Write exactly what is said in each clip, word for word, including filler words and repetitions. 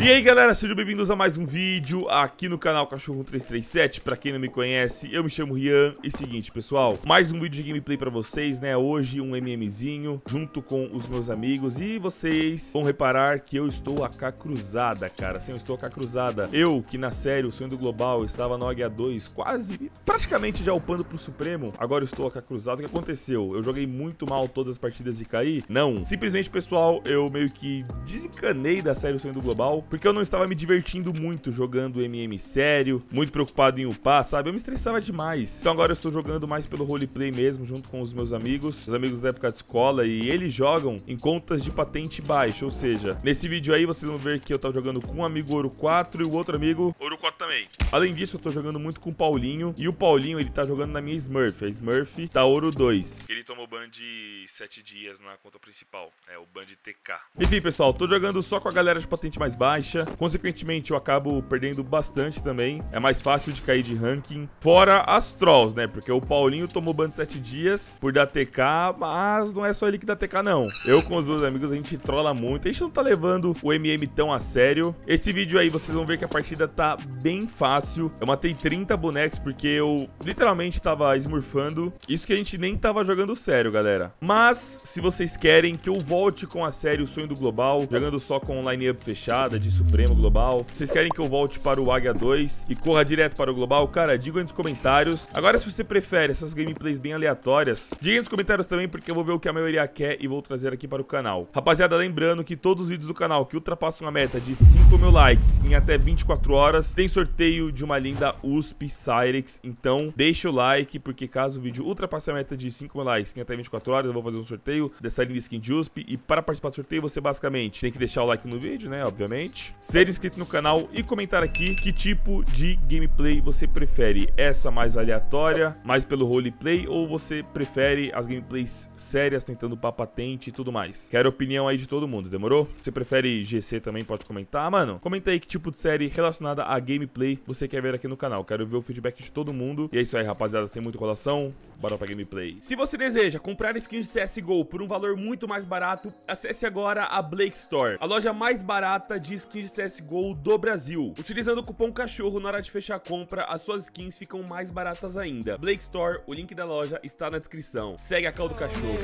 E aí galera, sejam bem-vindos a mais um vídeo aqui no canal Cachorro um três três sete. Pra quem não me conhece, eu me chamo Rian. E seguinte pessoal, mais um vídeo de gameplay pra vocês, né, hoje um MMzinho junto com os meus amigos. E vocês vão reparar que eu estou a cá cruzada, cara, sim, eu estou a cá cruzada. Eu, que na série O Sonho do Global estava no A G A dois, quase, praticamente já upando pro Supremo, agora eu estou a cá cruzada. O que aconteceu? Eu joguei muito mal todas as partidas e caí? Não, simplesmente pessoal, eu meio que desencanei da série O Sonho do Global, porque eu não estava me divertindo muito jogando M M sério, muito preocupado em upar, sabe? Eu me estressava demais. Então agora eu estou jogando mais pelo roleplay mesmo, junto com os meus amigos, os amigos da época de escola, e eles jogam em contas de patente baixa, ou seja, nesse vídeo aí vocês vão ver que eu estava jogando com um amigo Ouro quatro e o outro amigo Ouro quatro também. Além disso, eu estou jogando muito com o Paulinho, e o Paulinho, ele tá jogando na minha Smurf. A Smurf tá Ouro dois. Ele tomou ban de sete dias na conta principal, é o ban de T K. Enfim, pessoal, tô jogando só com a galera de patente mais baixa. Consequentemente eu acabo perdendo bastante também. É mais fácil de cair de ranking. Fora as trolls, né? Porque o Paulinho tomou ban de sete dias por dar T K, mas não é só ele que dá T K não. Eu com os meus amigos, a gente trola muito. A gente não tá levando o M M tão a sério. Esse vídeo aí vocês vão ver que a partida tá bem fácil. Eu matei trinta bonecos porque eu literalmente tava smurfando. Isso que a gente nem tava jogando sério, galera. Mas se vocês querem que eu volte com a série O Sonho do Global, jogando só com line-up fechada de Supremo Global, vocês querem que eu volte para o Águia dois e corra direto para o Global, cara, diga aí nos comentários. Agora, se você prefere essas gameplays bem aleatórias, diga aí nos comentários também, porque eu vou ver o que a maioria quer e vou trazer aqui para o canal. Rapaziada, lembrando que todos os vídeos do canal que ultrapassam a meta de cinco mil likes em até vinte e quatro horas, tem sorteio de uma linda U S P Cyrix. Então, deixa o like, porque caso o vídeo ultrapasse a meta de cinco mil likes em até vinte e quatro horas, eu vou fazer um sorteio dessa linda skin de U S P. E para participar do sorteio, você basicamente tem que deixar o like no vídeo, né, obviamente, ser inscrito no canal e comentar aqui que tipo de gameplay você prefere. Essa mais aleatória, mais pelo roleplay, ou você prefere as gameplays sérias, tentando upar patente e tudo mais. Quero a opinião aí de todo mundo, demorou? Você prefere G C também, pode comentar. Mano, comenta aí que tipo de série relacionada a gameplay você quer ver aqui no canal. Quero ver o feedback de todo mundo. E é isso aí, rapaziada, sem muita enrolação, bora pra gameplay. Se você deseja comprar skins de C S G O por um valor muito mais barato, acesse agora a Blake Store, a loja mais barata de skins skins de C S G O do Brasil. Utilizando o cupom CACHORRO na hora de fechar a compra, as suas skins ficam mais baratas ainda. Blake Store, o link da loja está na descrição. Segue a call do cachorro.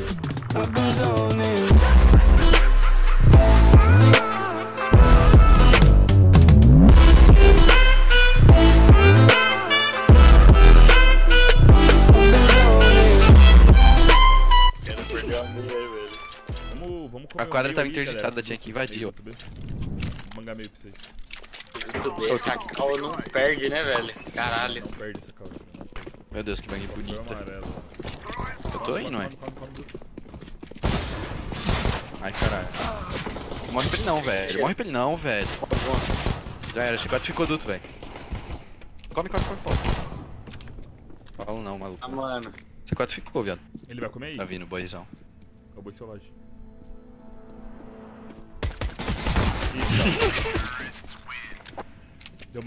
Quero perder a meia aí, velho. Vamos, vamos comer. A quadra estava interditada, tinha que invadir, ó. Mangar meio pra vocês. Muito bem, essa call não perde, né, velho? Caralho. Não perde essa call. Meu Deus, que bang bonita. Eu tô indo, ué. Ai, caralho. Morre pra ele não, velho. Morre pra ele não, velho. Já era, chegou quase ficou duto, velho. Come, come, come, come. Paulo não, maluco. Ah, mano. Você quase ficou, viado. Ele vai comer aí? Tá vindo, boizão. Acabou seu loja.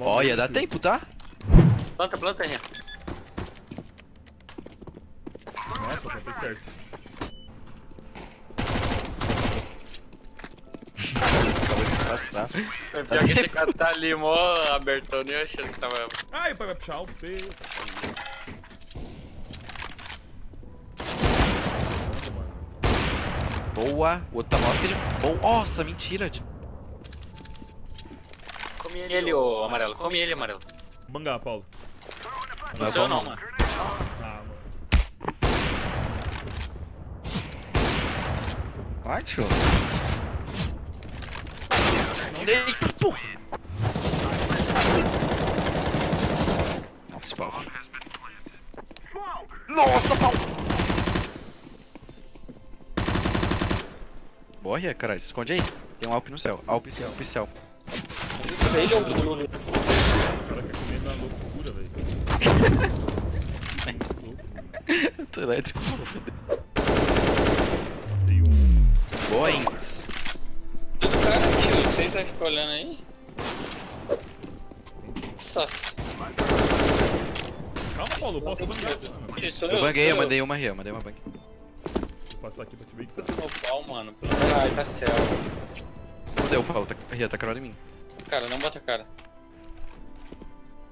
Olha, dá tempo, tá? Planta, planta, Rian. Nossa, plantei certo. Acabou de passar. É pior que esse cara tá ali, mó abertão, nem achando que tava. Ai, o pai vai puxar o P. Boa, o outro tá mal que ele. Nossa, mentira, tio. Ele, ele ou amarelo? Come ele, amarelo. Mangá, Paulo. Não, não, não, mano. Ah, mano. Vai, tio. Eita, porra. Nossa, Paulo. Nossa, Paulo. Morre, caralho. Se esconde aí. Tem um Alp no céu. Alp, céu, Alp, céu. Ele ou o Bruno? Cara, quer comer na loucura, velho. Eu tô elétrico. Tem um. Boings. Tudo cara aqui, vocês vão ficar olhando aí? Nossa. Calma, Paulo, posso bangar? Eu banguei, eu mandei uma Rian, mandei uma banguei. Vou passar aqui pra te ver. Tudo no pau, mano. Ai, tá céu. Fudeu, Paulo, tá, tá caralho em mim. Cara, não bota a cara.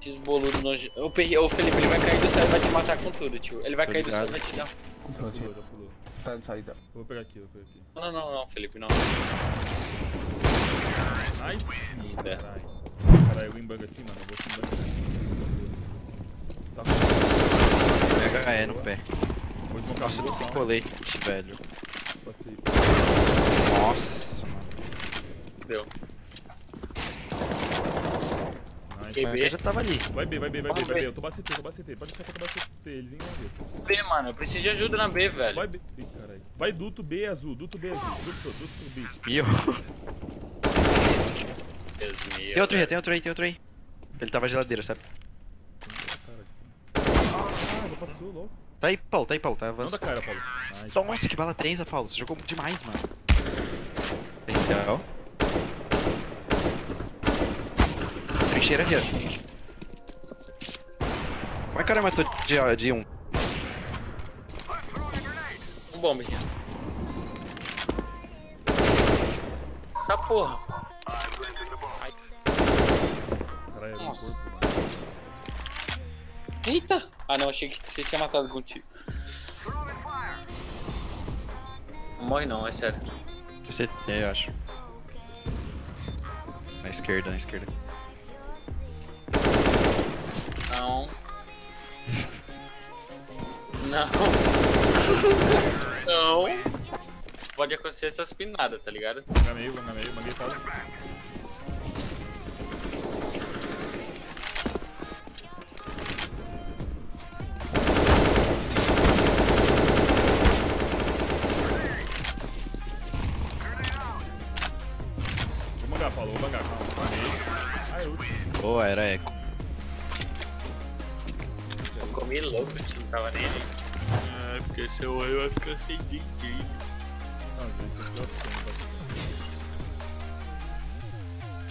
Esses boludos longe. Eu peguei. Ô Felipe, ele vai cair do céu e vai te matar com tudo, tio. Ele vai Tô cair ligado. do céu e vai te dar. Pulou, já pulou. Tá de saída. Vou pegar aqui, vou pegar aqui. Não, não, não, Felipe, não. Ai sim, caralho. Caralho, eu vim bug aqui, mano. Eu vou te bug. Tá. Pega é no pé. Nossa, eu não colei, velho. Passei. Nossa, mano. Deu. Eu já tava ali. Vai B, vai B, vai B, vai B. Eu tô bacetei, eu tô bacetei. Pode ficar que eu tô bacetei. Ele vem na B. B, mano, eu preciso de ajuda na B, velho. Vai B. Ih, caralho. Vai duto B azul, duto B azul. Duto, duto B. Espirro. Deus meu. Tem outro aí, tem outro aí, tem outro aí. Ele tava na geladeira, sabe? Ah, já passou, louco. Tá aí, Paulo, tá aí, Paulo. Tá avançando. Manda cara, Paulo. Nice. Nossa, que bala tensa, Paulo. Você jogou demais, mano. Tem céu. Cheira aqui, ó. Como é que o cara matou de, de um? Um bomba aqui. Tá porra. Caralho, nossa. Eita! Ah não, achei que você tinha matado contigo. Não morre não, é sério. Você tem, eu acho. Na esquerda, na esquerda. Não. Não. Não. Pode acontecer essas pinadas, tá ligado? Manga meio, manga meio, manga meio, manga Vou mangar, Paulo, vou mangar, calma. Boa, era eco. Comi louco, o time tava nele. Ah, porque seu olho vai ficar sem D J.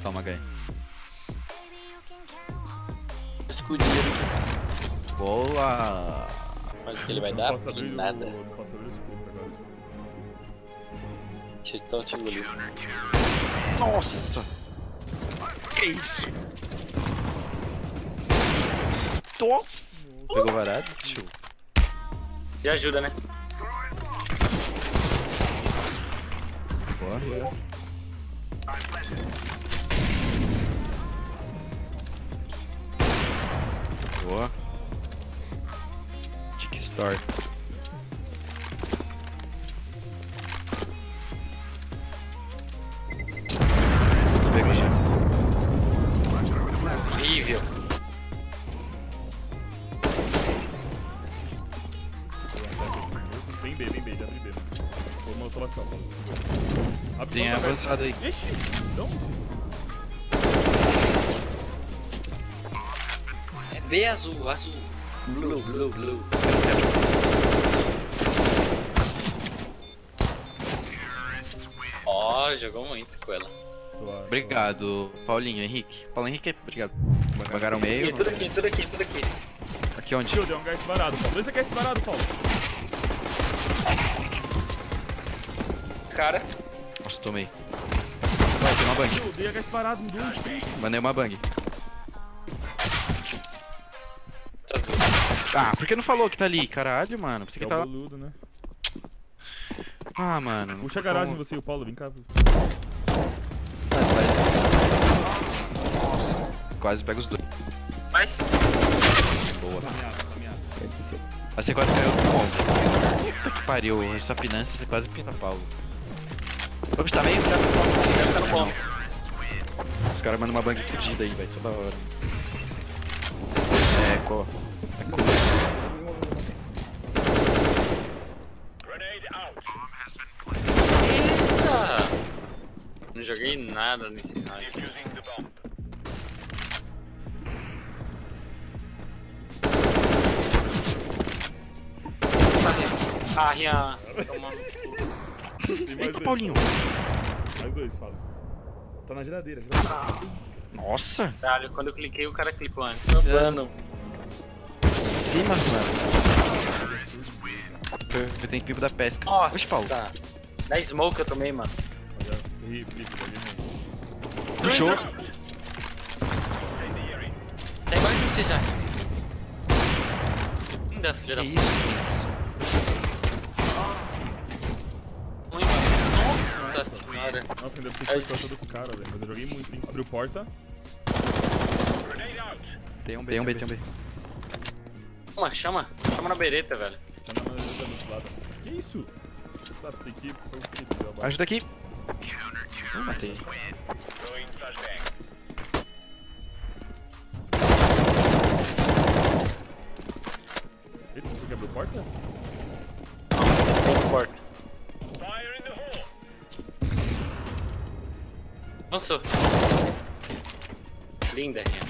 Toma, ganha. Escudinho aqui. Boa! Mas o que ele vai dar? Não abrir nada. O... Não posso abrir o escudo agora. Então te engoliu. Nossa! Que isso? Nossa! Pegou varado, tio. Te ajuda, né? Bora. Boa. Chick Store. Pegou já. Horrível. Vem B, vem B, já vem B. Vou uma automação. Tem avançado aí. Ixi, não. É B azul, azul. Blue, blue, blue. Ó, oh, jogou muito com ela. Obrigado, Paulinho, Henrique. Paulo Henrique, obrigado. Pagaram meio. Tudo aqui, tudo aqui, tudo aqui. Aqui onde? Tio, deu um gás varado, Paulo. Dois gás varado, Paulo. Cara. Nossa, tomei. Vai, tem uma bang. Eu dei H S varado, um, dois, três. Mandei uma bang. Ah, por que não falou que tá ali? Caralho, mano. Por que, que tá boludo, né? Ah, mano. Puxa a garagem como... você e o Paulo, vem cá. Nossa, quase pega os dois. Mas... Boa. Aí você quase caiu do ponto. Puta que pariu, essa finança você quase pinta Paulo. Vamos, tá meio? Tá no ponto. Os caras mandam uma bang fudida aí, velho, toda hora. É, eco. Eco. Eita! Não joguei nada nesse raio. Ah, Rian, tomando. Vem com o Paulinho. Mais dois, fala. Tá na geladeira, geladeira. Nossa! Caralho, quando eu cliquei o cara clicou antes. Mano. Em cima, mano. Eu tenho pipo da pesca. Nossa! Oxe, Paulo. Da smoke eu tomei, mano. Puxou. você já. Ainda, filha da puta. Isso, ruim, mano. Nossa senhora. Nossa, ainda fiquei cortado com o cara, velho. Mas eu joguei muito, hein. Abriu porta. Tem um B, tem um B, tem um B. Chama, chama. Chama na bereta, velho. Chama na bereta do outro lado. Que isso? Ajuda aqui. Não matei. Ele foi que abriu porta? Não, abriu porta. Avançou. Linda, Rian.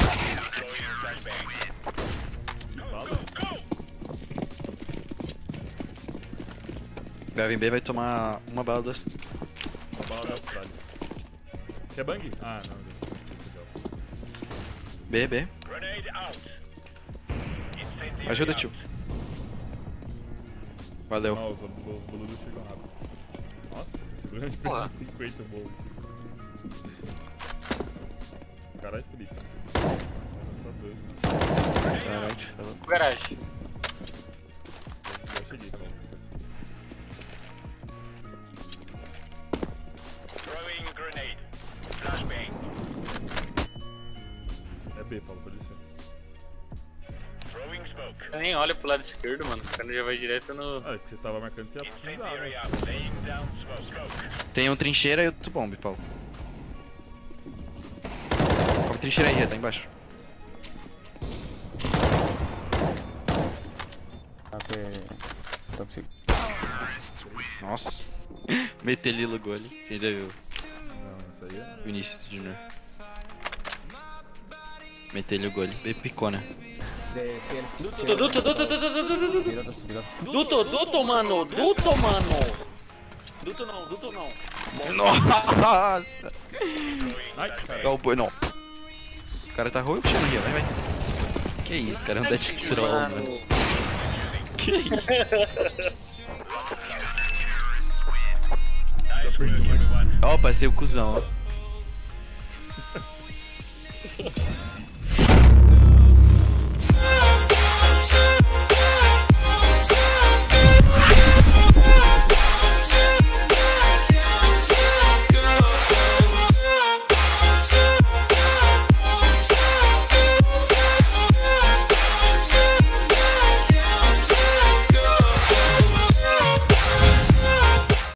Bala. Gavin B vai tomar uma bala das... Uma bala das tralhas. Quer bang? Ah, não. B, B. Ajuda, tio. Valeu. Não, os, os boludos chegam rápido. Nossa, esse grande perdeu cinquenta boludos. Caralho, Felipe. Só dois, mano. Caralho, tá louco. Garagem. Já cheguei, cara. Throwing grenade. Flashbang. É B, Paulo, pode ser. Eu nem olho pro lado esquerdo, mano. O cara já vai direto no... Ah, que você tava marcando, você ia pisar. Tem um trincheira e outro bombe, Paulo. Come trincheira aí, tá embaixo. Nossa. Meteli logo ali, quem já viu? Não, isso aí é... Vinicius Junior. Meteli o gole, picona. Duto, duto, duto, duto, duto, duto, duto, mano, duto, mano. Duto não, duto não. Nossa. Ai, cara. Não. O cara tá ruim, chama aqui, vai, vai. Que isso, cara, é um dead troll, mano. Que isso. Ó, passei o cuzão, ó.